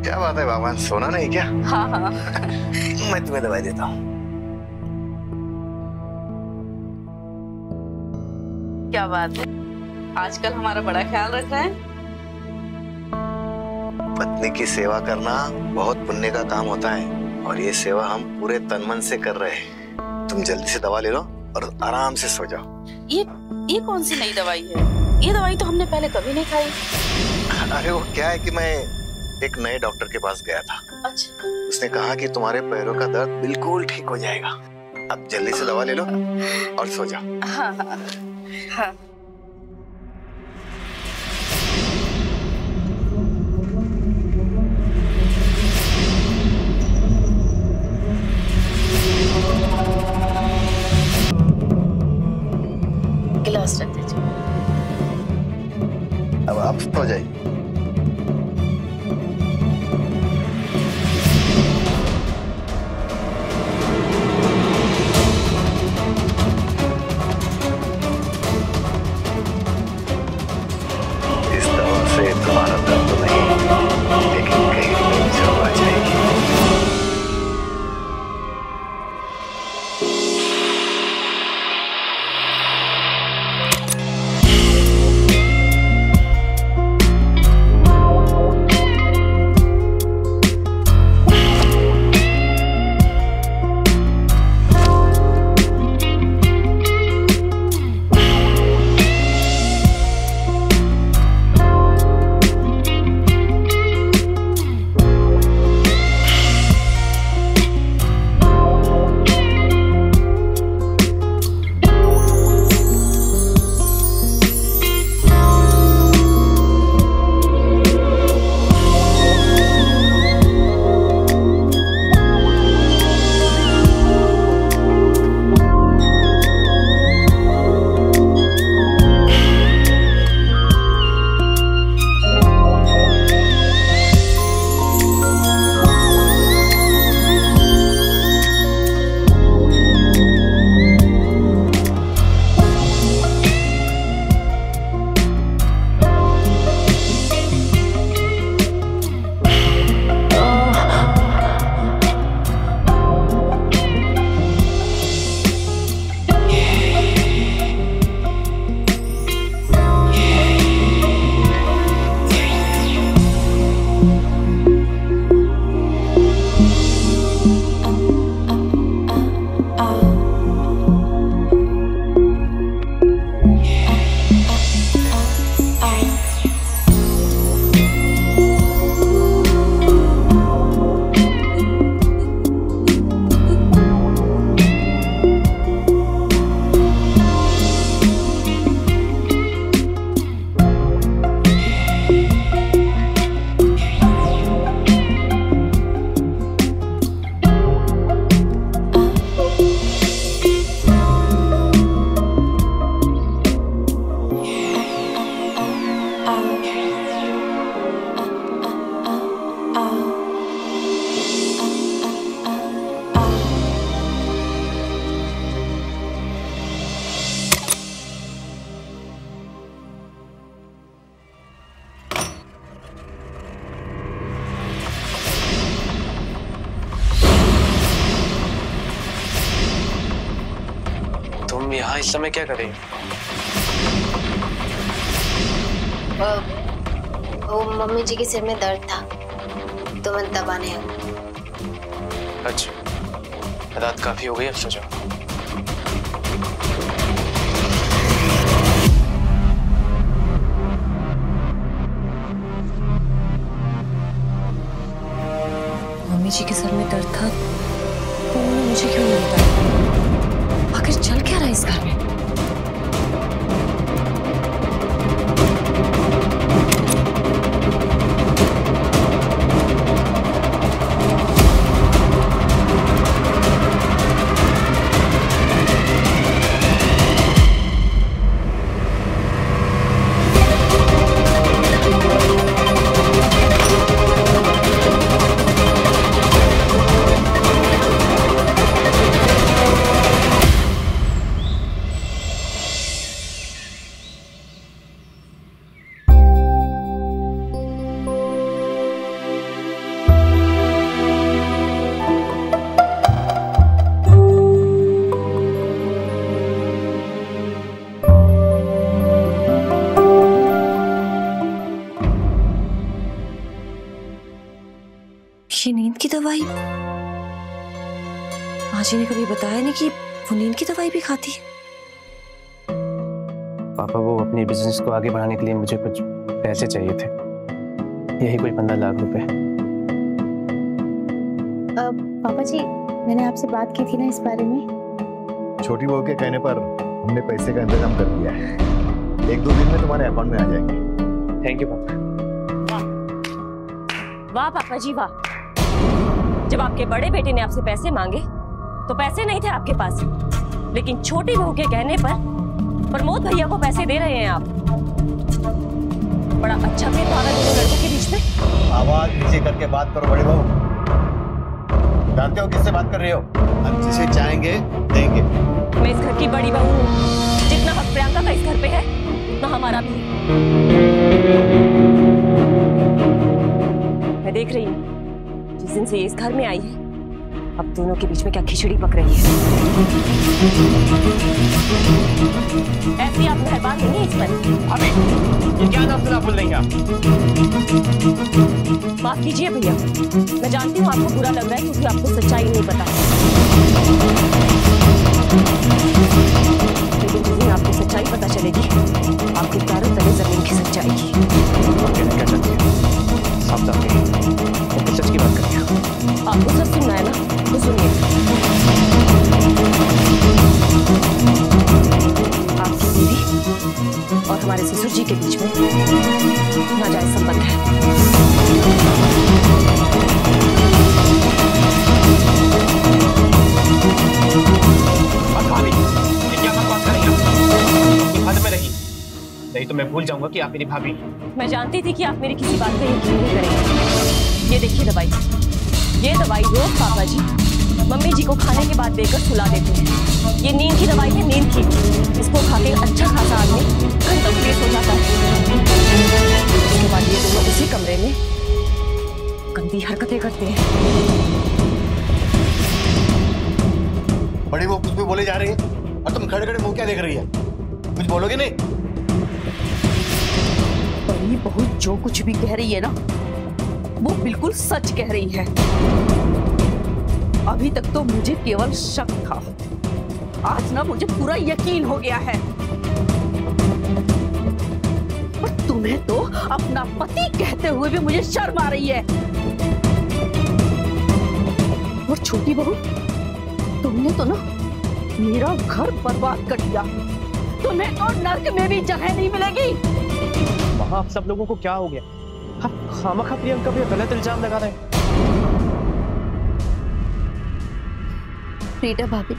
क्या बात है भगवान, सोना नहीं क्या? हाँ। मैं तुम्हें दवाई देता हूँ। क्या बात है, आजकल हमारा बड़ा ख्याल रख रहे हैं। पत्नी की सेवा करना बहुत पुण्य का काम होता है और ये सेवा हम पूरे तन मन से कर रहे हैं। तुम जल्दी से दवा ले लो और आराम से सो जाओ। ये कौन सी नई दवाई है? ये दवाई तो हमने पहले कभी नहीं खाई। अरे वो क्या है कि मैं एक नए डॉक्टर के पास गया था। अच्छा। उसने कहा कि तुम्हारे पैरों का दर्द बिल्कुल ठीक हो जाएगा। अब जल्दी से दवा ले लो और सो जाओ। हाँ, हाँ, हाँ। गिलास रख दीजिए। अब आप सो जाइए। यहाँ इस समय क्या करें? वो मम्मी जी के सिर में दर्द था तो मैं दबाने आया। अच्छा, रात काफी हो गई, अब सो जाओ। मम्मी जी के सिर में दर्द था तो उन्होंने मुझे क्यों नहीं बताया? आखिर चल क्या रहा है इस घर में? ये नींद की दवाई माँ जी ने कभी बताया नहीं कि वो नींद की दवाई भी खाती है। पापा, वो अपने बिजनेस को आगे बढ़ाने के लिए मुझे कुछ पैसे चाहिए थे, यही कोई 15 लाख रुपए। पापा जी, मैंने आपसे बात की थी ना इस बारे में। छोटी बहू के कहने पर हमने पैसे का इंतजाम कर दिया है, 1-2 दिन में तुम्हारे अकाउंट में आ जाएंगे। थैंक यू पापा। वाह पापा जी वाह, जब आपके बड़े बेटे ने आपसे पैसे मांगे तो पैसे नहीं थे आपके पास, लेकिन छोटी बहू के कहने पर प्रमोद भैया को पैसे दे रहे हैं आप। बड़ा अच्छा प्रेम आ रहा है दोनों लड़कों के बीच में। आवाज नीचे करके बात करो बड़े बहू। जानते हो किससे बात कर रहे हो? हम जिसे चाहेंगे देंगे। मैं इस घर की बड़ी बहू हूँ, जितना हक प्रियंका का इस घर पे है उतना हमारा भी। मैं देख रही हूँ जिस दिन से इस घर में आई है अब दोनों के बीच में क्या खिचड़ी पक रही है। ऐसे आप मेहरबान नहीं है इस पर। अबे ये क्या नाम बोल रही हैं आप? माफ कीजिए भैया, मैं जानती हूँ आपको बुरा लग रहा है क्योंकि आपको सच्चाई नहीं पता, लेकिन जिस दिन आपको सच्चाई पता चलेगी आपके पैरों तले जमीन खिसक जाएगी। सच की बात करते हैं। आपको सच सुनना है ना तो सुनिए। आपकी बीवी और हमारे ससुर जी के बीच में नाजायज संबंध है। क्या बात कर रही हैं? ये हाथ में रही नहीं तो मैं भूल जाऊंगा कि आप मेरी भाभी। मैं जानती थी कि आप मेरी किसी बात पर यकीन नहीं करेंगे। ये देखिए दवाई, ये दवाई रोज पापा जी मम्मी जी को खाने के बाद देकर सुला देते हैं। ये नींद की दवाई है, नींद की। इसको खा के अच्छा खासा आदमी घंटों के लिए सो जाता है। उसके बाद ये दोनों उसी कमरे में गंदी हरकतें करते हैं। बड़े वो कुछ भी बोले जा रहे हैं और तुम खड़े खड़े मुंह क्या देख रही है? कुछ बोलोगे नहीं? बड़ी बहू जो कुछ भी कह रही है ना वो बिल्कुल सच कह रही है। अभी तक तो मुझे केवल शक था, आज ना मुझे पूरा यकीन हो गया है। पर तुम्हें तो अपना पति कहते हुए भी मुझे शर्म आ रही है। और छोटी बहू तुमने तो ना मेरा घर बर्बाद कर दिया, तुम्हें तो नर्क में भी जगह नहीं मिलेगी। वहां आप सब लोगों को क्या हो गया? आप खामखा प्रियंका पे गलत इल्जाम लगा रहे हैं। प्रीता भाभी,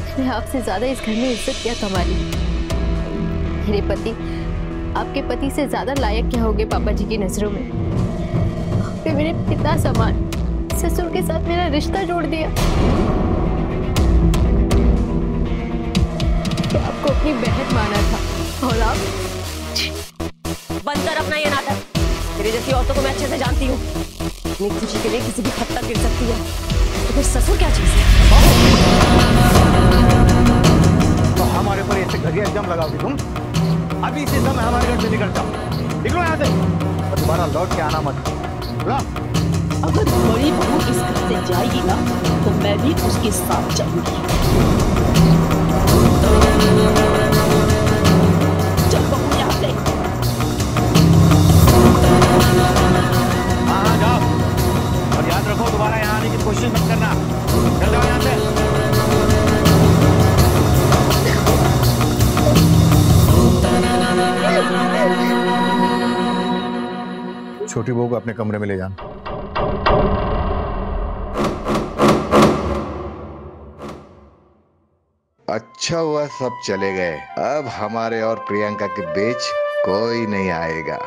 मैंने आपसे ज्यादा इस घर में इज्जत क्या कमा ली। मेरे पति आपके पति से ज्यादा लायक क्या होगे पापा जी की नजरों में। आपने मेरे पिता समान ससुर के साथ मेरा रिश्ता जोड़ दिया। आपको अपनी बहन माना था और आप बंद कर अपना ये नाटक। मेरे जैसी औरतों को मैं अच्छे से जानती हूँ, अपनी खुशी के लिए किसी भी हद तक गिर सकती है, तो फिर ससुर क्या चीज है। तो हमारे पर ऐसे घटिया इल्जाम लगाओगे तुम? अभी से मैं हमारे घर से निकलता हूँ, निकलो यहाँ से और दोबारा लौट के आना मत। अगर बड़ी बहू इस घर से जाएगी ना तो मैं भी उसके साथ जाऊंगी। चल बहू यहाँ से। हाँ जाओ और याद रखो दोबारा यहाँ आने की कोशिश मत करना। चल जाओ यहाँ से। छोटी बहू को अपने कमरे में ले जाना। अच्छा हुआ सब चले गए, अब हमारे और प्रियंका के बीच कोई नहीं आएगा।